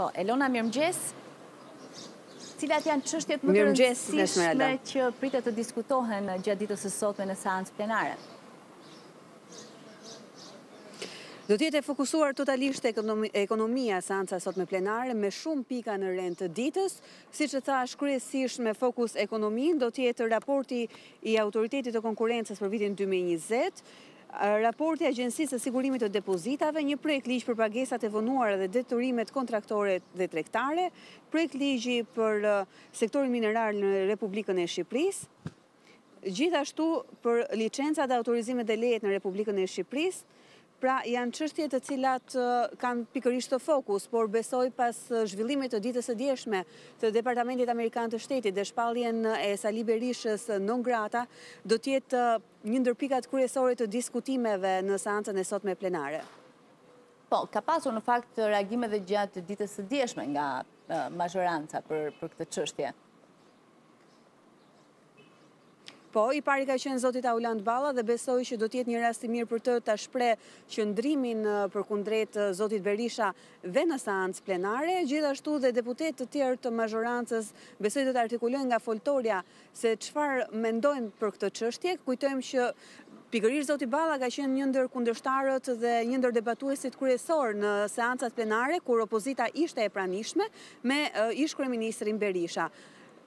Po, Elona, mirëmëngjes. Cilat janë çështjet më të rëndësishme që pritet të diskutohen gjatë ditës së sotme në seancë plenare? Do të jetë fokusuar totalisht ekonomia seanca sotme plenare me shumë pika në rend të ditës, siç e thash kryesisht me fokus ekonominë, do të jetë raporti i Autoritetit të Konkurrencës për vitin 2020. Raporti Agjencisë e Sigurimit të Depozitave, një projekt ligj për pagesat e vonuara dhe detyrimet kontraktore dhe tregtare, projekt ligji për sektorin minerar në Republikën e Shqipërisë, gjithashtu për licencat dhe autorizimet e lejet në Republikën e Shqipërisë. Pra janë çështje të cilat kanë pikërisht të fokus, por besoj pas zhvillimit të ditës së djeshme të Departamentit Amerikan të Shtetit dhe shpalljen e Sali Berishës non grata, do të jetë një ndër pikat kryesore të diskutimeve në seancën e sotme plenare. Po, ka pasur në fakt reagime dhe gjatë ditës së djeshme nga majoranca për këtë çështje. Po, i pari ka qenë zoti Taulant Balla dhe besoj që do të jetë një rast i mirë për të ta shpreh qëndrimin përkundrejt zotit Berisha dhe në seancë plenare, gjithashtu dhe deputetë të tjerë të majorancës besoj do të artikulojnë nga foltorja se çfarë mendojnë për këtë çështje. Kujtojmë që pikërisht zoti Balla ka qenë një ndër kundërshtarët dhe një ndër debatuesit kryesor në seancat plenare kur opozita ishte e pranishme me ish kryeministrin Berisha.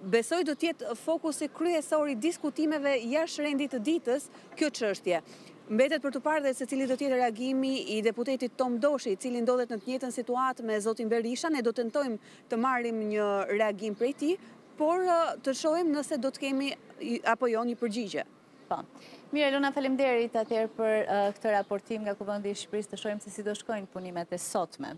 Besoj do të jetë fokusi kryesor i diskutimeve jashtë rendit të ditës kjo çështje. Mbetet për të parë dhe se cili do të jetë reagimi i deputetit Tom Doshi, i cili ndodhet në të njëjtën situatë me zotin Berisha, ne do të tentojmë të marrim një reagim prej tij, por të shohim nëse do të kemi apo jo një përgjigje. Po. Mirë, Elona, faleminderit atëherë për këtë raportim nga Kuvendi i Shqipërisë, të shohim se si do shkojnë punimet e sotme.